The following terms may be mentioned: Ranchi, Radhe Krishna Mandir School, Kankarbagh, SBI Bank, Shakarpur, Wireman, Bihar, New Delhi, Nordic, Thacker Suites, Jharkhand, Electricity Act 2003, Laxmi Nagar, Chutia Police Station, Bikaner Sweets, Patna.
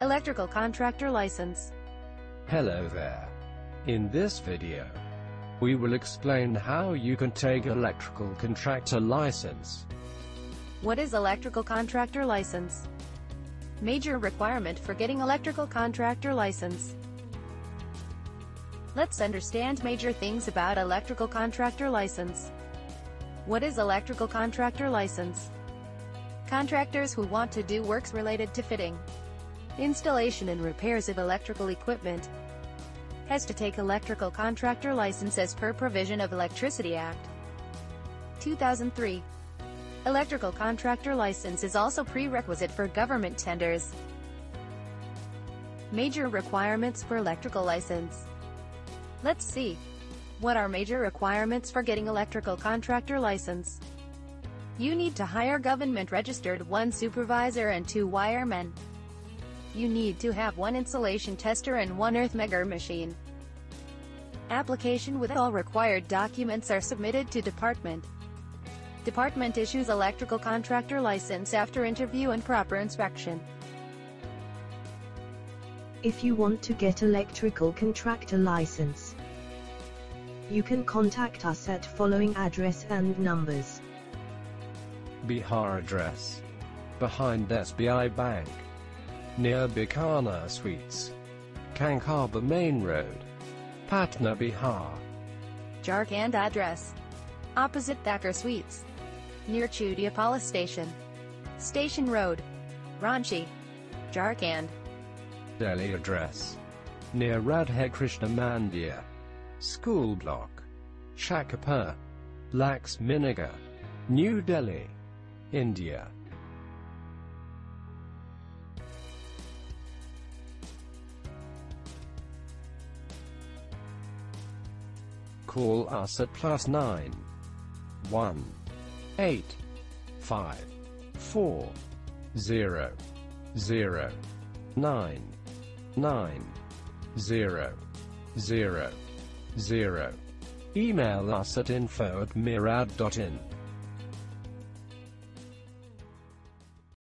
Electrical contractor license. Hello there. In this video, we will explain how you can take electrical contractor license. What is electrical contractor license? Major requirement for getting electrical contractor license. Let's understand major things about electrical contractor license. What is electrical contractor license? Contractors who want to do works related to fitting, installation and repairs of electrical equipment has to take electrical contractor license as per provision of Electricity Act 2003. Electrical contractor license is also prerequisite for government tenders. Major requirements for electrical license. Let's see. What are major requirements for getting electrical contractor license? You need to hire government-registered 1 supervisor and 2 wiremen. You need to have 1 insulation tester and 1 earth megger machine. Application with all required documents are submitted to department. Department issues electrical contractor license after interview and proper inspection. If you want to get electrical contractor license, you can contact us at following address and numbers. Bihar address: behind SBI Bank, near Bikaner Sweets, Kankarbagh Main Road, Patna, Bihar. Jharkhand address: opposite Thacker Suites, near Chutia Police Station, Station Road, Ranchi, Jharkhand. Delhi address: near Radhe Krishna Mandir School block, Shakarpur, Laxmi Nagar, New Delhi, India. Call us at +9 1 8 5 4 0 0 9 9 0 0 0. Email us at info@meerad.in.